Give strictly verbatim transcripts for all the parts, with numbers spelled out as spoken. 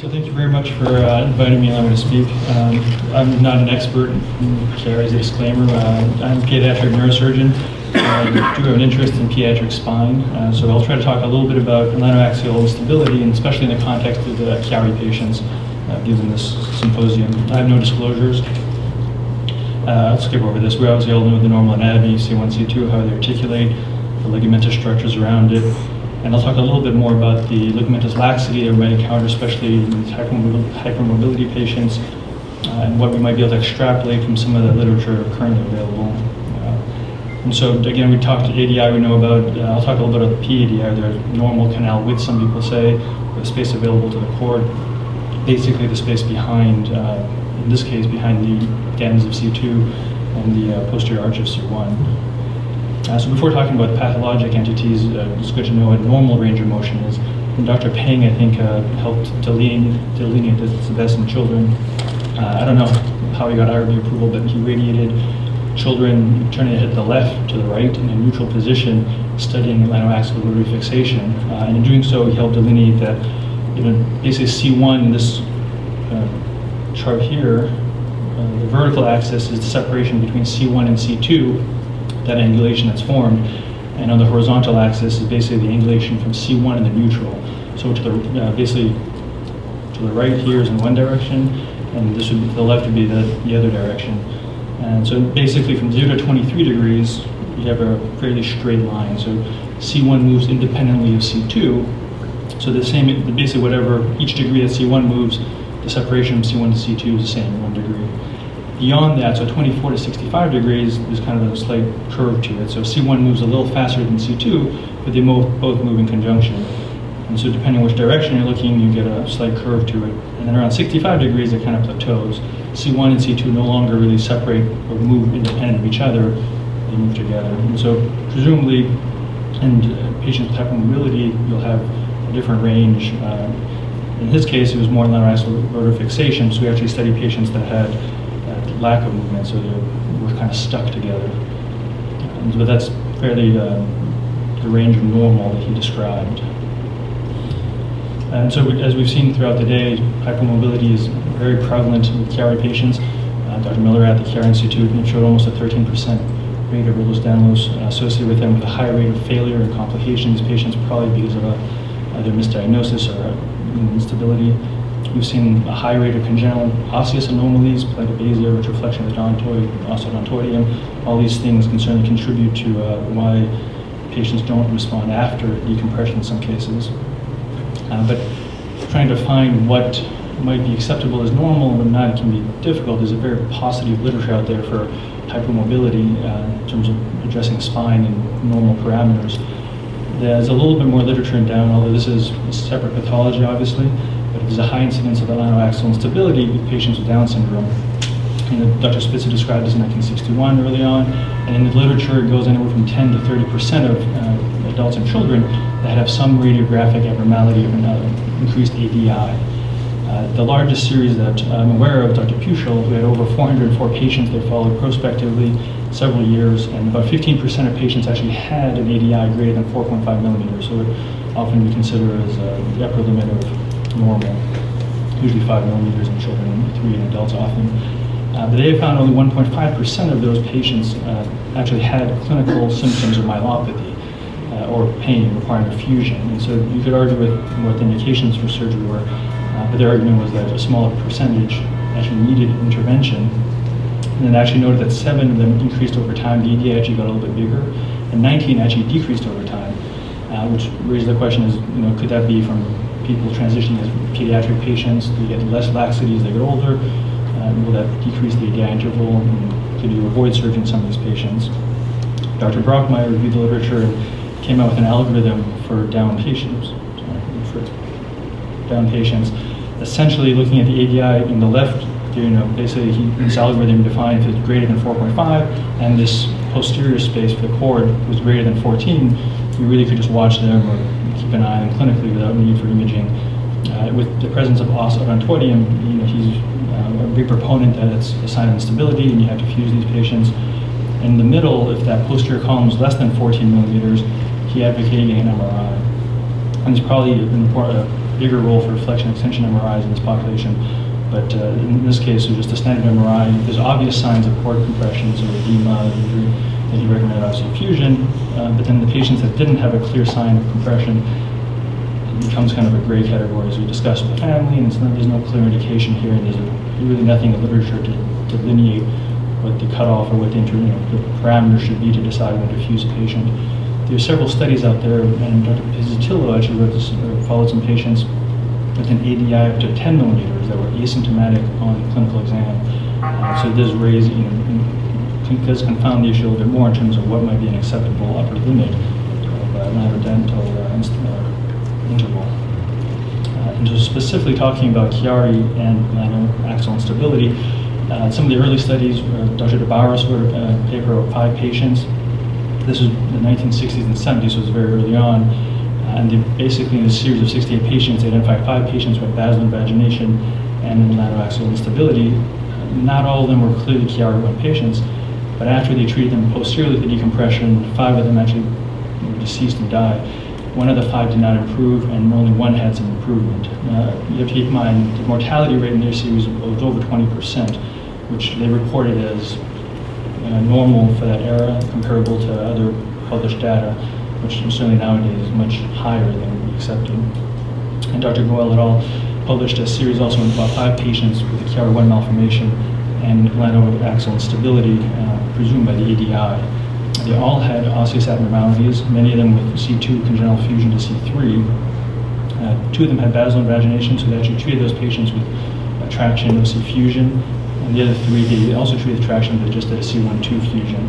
So thank you very much for uh, inviting me along to speak. Um, I'm not an expert, sorry as a disclaimer. Uh, I'm a pediatric neurosurgeon. I do have an interest in pediatric spine, uh, so I'll try to talk a little bit about atlanto-axial instability, and especially in the context of the Chiari patients, uh, given this symposium. I have no disclosures. Uh, I'll skip over this. We obviously all know the normal anatomy, C one, C two, how they articulate, the ligamentous structures around it. And I'll talk a little bit more about the ligamentous laxity that we might encounter, especially in these hypermobility patients, uh, and what we might be able to extrapolate from some of the literature currently available. Uh, and so, again, we talked to A D I, we know about, uh, I'll talk a little bit about the P A D I, the normal canal width, some people say, the space available to the cord, basically the space behind, uh, in this case, behind the dens of C two and the uh, posterior arch of C one. Uh, so before talking about pathologic entities, uh, it's good to know what normal range of motion is. And Doctor Peng, I think, uh, helped delineate, delineate this the best in children. Uh, I don't know how he got I R B approval, but he radiated children turning their head to the left, to the right, in a neutral position, studying atlanto-axial rotary fixation. Uh, and in doing so, he helped delineate that, you know, basically C one in this uh, chart here, uh, the vertical axis is the separation between C one and C two. That angulation that's formed, and on the horizontal axis is basically the angulation from C one and the neutral. So to the uh, basically to the right here is in one direction, and this would be, to the left would be the, the other direction. And so basically from zero to twenty-three degrees, you have a fairly straight line. So C one moves independently of C two. So the same, basically whatever each degree that C one moves, the separation from C one to C two is the same, one degree. Beyond that, so twenty-four to sixty-five degrees, there's kind of a slight curve to it. So C one moves a little faster than C two, but they both both move in conjunction. And so depending which direction you're looking, you get a slight curve to it. And then around sixty-five degrees, it kind of plateaus. C one and C two no longer really separate or move independent of each other. They move together. And so presumably, in patients with hypermobility, you'll have a different range. Uh, in his case, it was more atlanto-axial rotary fixation, so we actually studied patients that had lack of movement, so they were kind of stuck together. But that's fairly uh, the range of normal that he described. And so we, as we've seen throughout the day, hypermobility is very prevalent with Chiari patients. Uh, Doctor Miller at the Chiari Institute showed almost a thirteen percent rate of Ehlers-Danlos associated with them, with a high rate of failure and complications. Patients probably because of a, either misdiagnosis or a instability. We've seen a high rate of congenital osseous anomalies, platybasia, retroflexion of the odontoid, os odontoideum. All these things can certainly contribute to uh, why patients don't respond after decompression in some cases. Uh, but trying to find what might be acceptable as normal and what not can be difficult. There's a very positive literature out there for hypermobility uh, in terms of addressing spine and normal parameters. There's a little bit more literature in Down, although this is a separate pathology, obviously. There's a high incidence of atlanto-axial instability with patients with Down syndrome. And Doctor Spitzer described this in nineteen sixty-one early on, and in the literature it goes anywhere from ten to thirty percent of uh, adults and children that have some radiographic abnormality or another, increased A D I. Uh, the largest series that I'm aware of, Doctor Puschel, who had over four hundred four patients that followed prospectively several years, and about fifteen percent of patients actually had an A D I greater than four point five millimeters, so it often we consider as uh, the upper limit of normal, usually five millimeters in children and three in adults often. Uh, but they found only one point five percent of those patients uh, actually had clinical symptoms of myelopathy uh, or pain requiring perfusion. And so you could argue with what the indications for surgery were, uh, but their argument was that a smaller percentage actually needed intervention. And then actually noted that seven of them increased over time. The E D I actually got a little bit bigger, and nineteen actually decreased over time, uh, which raises the question: is you know could that be from people transitioning as pediatric patients? They get less laxity as they get older. Uh, will that decrease the A D I interval? And could you avoid surgery in some of these patients? Doctor Brockmeyer reviewed the literature and came out with an algorithm for Down patients. Sorry, for Down patients, essentially looking at the A D I in the left. You know, basically he, this algorithm defined if it's greater than four point five, and this posterior space for the cord was greater than fourteen. You really could just watch them or keep an eye on them clinically without need for imaging. Uh, with the presence of os odontoideum, you know, he's uh, a big proponent that it's a sign of instability and you have to fuse these patients. In the middle, if that posterior column is less than fourteen millimeters, he advocated an M R I. And it's probably an important, uh, bigger role for flexion extension M R Is in this population. But uh, in this case, it's just a standard M R I. There's obvious signs of cord compression, so edema, injury, that you recommend obviously fusion. Uh, but then the patients that didn't have a clear sign of compression, it becomes kind of a gray category, as we discussed with the family, and it's not, there's no clear indication here, and there's a, really nothing in literature to delineate what the cutoff or what the, inter, you know, the parameters should be to decide when to fuse a patient. There are several studies out there, and Doctor Pizzatillo actually wrote this, or followed some patients with an A D I up to ten millimeters that were asymptomatic on the clinical exam. Uh, so this raises, you know, does confound the issue a little bit more in terms of what might be an acceptable upper limit of uh, lateral dental uh, inst uh, interval. Uh, and so specifically talking about Chiari and atlanto-axial instability, uh, some of the early studies, uh, Doctor DeBauer's wrote a paper of five patients. This was the nineteen sixties and seventies, so it was very early on. And they basically, in a series of sixty-eight patients, they identified five patients with basal invagination and atlanto-axial instability. Not all of them were clearly Chiari one patients, but after they treated them posteriorly with the decompression, five of them actually were deceased and died. One of the five did not improve, and only one had some improvement. Uh, you have to keep in mind the mortality rate in their series was over twenty percent, which they reported as uh, normal for that era, comparable to other published data, which certainly nowadays is much higher than we accepted. And Doctor Goel et al. Published a series also in about five patients with a Chiari one malformation and atlanto-axial instability, uh, presumed by the A D I. They all had osseous abnormalities, many of them with C two congenital fusion to C three. Uh, two of them had basal invagination, so they actually treated those patients with a traction of C fusion. And the other three, they also treated the traction, but just did a C one two fusion.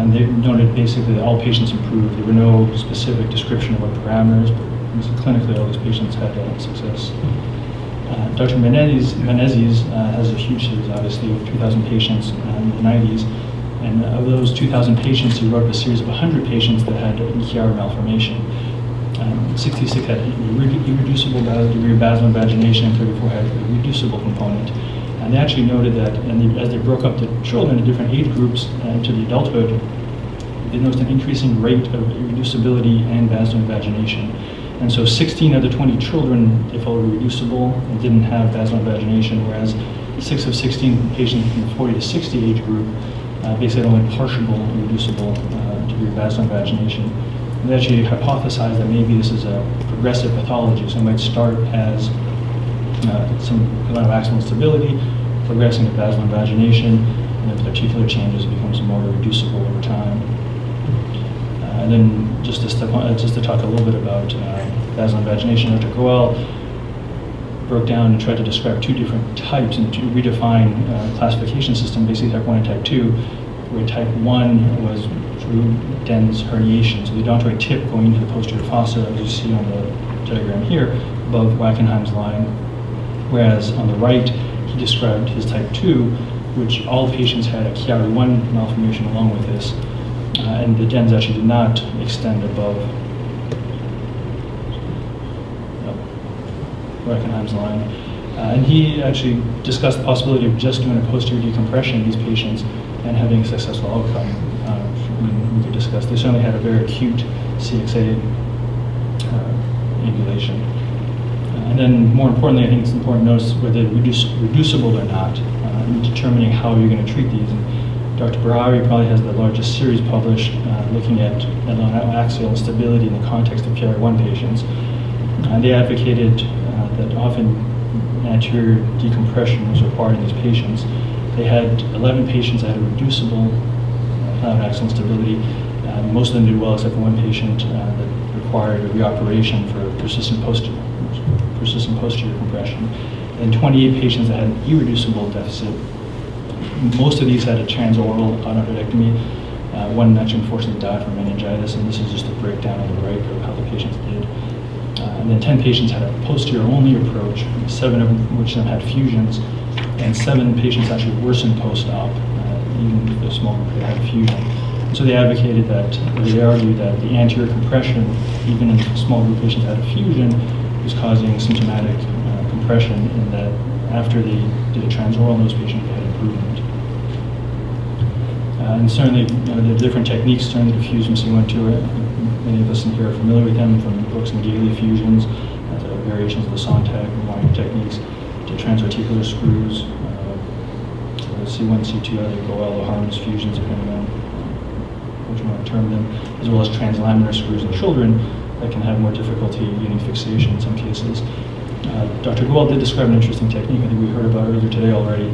And they noted basically that all patients improved. There were no specific description of what parameters, but clinically all these patients had uh, success. Uh, Doctor Menezes, Menezes uh, has a huge series, obviously, of two thousand patients uh, in the nineties. And of those two thousand patients, he wrote a series of one hundred patients that had Chiari malformation. Um, sixty-six had irreducible degree of basal invagination, thirty-four had a reducible component. And they actually noted that, and they, as they broke up the children into different age groups and to the adulthood, they noticed an increasing rate of irreducibility and basal invagination. And so sixteen out of twenty children, they followed reducible and didn't have basal invagination, whereas six of sixteen patients from the forty to sixty age group uh, basically had only partial irreducible uh, degree of basal invagination. And they actually hypothesized that maybe this is a progressive pathology, so it might start as Uh, some atlanto-axial instability, progressing to basal invagination, and then particular changes, it becomes more reducible over time. Uh, and then just to, step on, uh, just to talk a little bit about uh, basal invagination, Doctor Goel broke down and tried to describe two different types and to redefine uh, classification system, basically type one and type two, where type one was through dens herniation, so the odontoid tip going into the posterior fossa, as you see on the diagram here, above Wackenheim's line. Whereas on the right, he described his type two, which all patients had a Chiari one malformation along with this, uh, and the dens actually did not extend above oh, Wackenheim's line. Uh, and he actually discussed the possibility of just doing a posterior decompression in these patients and having a successful outcome. Uh, we, we could discuss. They certainly had a very acute C X A uh, angulation. And then, more importantly, I think it's important to notice whether reduce, reducible or not uh, in determining how you're going to treat these. And Doctor Berhari probably has the largest series published uh, looking at atlanto-axial instability in the context of Chiari one patients. Uh, they advocated uh, that often anterior decompression was required in these patients. They had eleven patients that had a reducible atlanto-axial instability. Uh, most of them did well, except for one patient uh, that required a reoperation for persistent posterior. persistent posterior compression, and twenty-eight patients that had an irreducible deficit. Most of these had a transoral adenoidectomy. Uh, one actually unfortunately died from meningitis, and this is just a breakdown on the right of how the patients did. Uh, and then ten patients had a posterior-only approach, seven of which them had fusions, and seven patients actually worsened post-op, uh, even if they're small group, they had a fusion. So they advocated that, or they argued that the anterior compression, even in small group patients that had a fusion, was causing symptomatic uh, compression, and that after they did a transoral in those patients, they had improvement. Uh, and certainly, you know, the different techniques certainly diffuse from C one two. Many of us in here are familiar with them from Brooks and Gailey fusions, uh, the variations of the Sontag and wiring techniques, to transarticular screws, uh, C one, C two, other Goel-Harman fusions, depending on which one I term them, as well as translaminar screws in children that can have more difficulty getting fixation in some cases. Uh, Doctor Goel did describe an interesting technique I think we heard about earlier today already,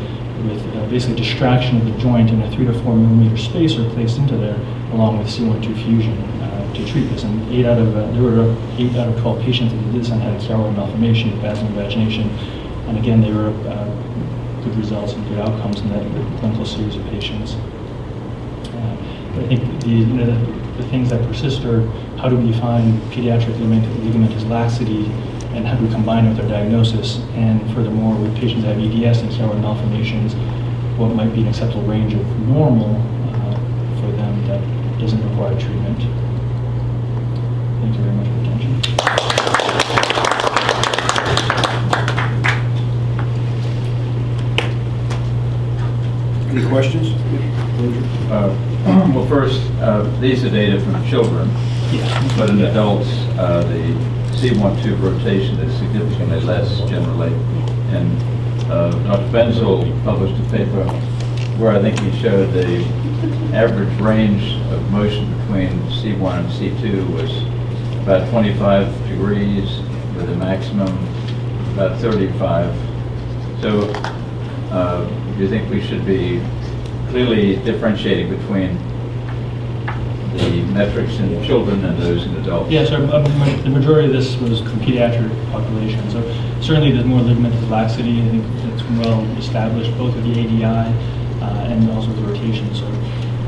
with uh, basically distraction of the joint in a three to four millimeter spacer placed into there, along with C one two fusion uh, to treat this. And eight out of uh, there were eight out of twelve patients that did this and had a chiari malformation, basal invagination, and again they were uh, good results and good outcomes in that clinical series of patients. Uh, but I think the, you know, the, the things that persist are how do we define pediatric ligament, ligamentous laxity, and how do we combine it with our diagnosis? And furthermore, with patients that have E D S and chiari malformations, what might be an acceptable range of normal uh, for them that doesn't require treatment? Thank you very much for your attention. Any questions? Uh, well, first, uh, these are data from children, yeah. But in yeah. adults, uh, the C one two rotation is significantly less generally, and uh, Doctor Benzel published a paper where I think he showed the average range of motion between C one and C two was about twenty-five degrees, with a maximum about thirty-five. So uh, do you think we should be clearly differentiating between the metrics in children and those in adults? Yes, yeah, so the majority of this was pediatric population. So certainly there's more ligamentous laxity. I think that's well established, both with the A D I uh, and also with the rotation. So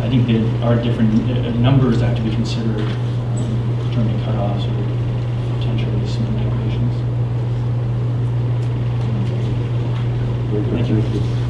I think there are different numbers that have to be considered, um, determining cutoffs or potentially similar populations. Thank you.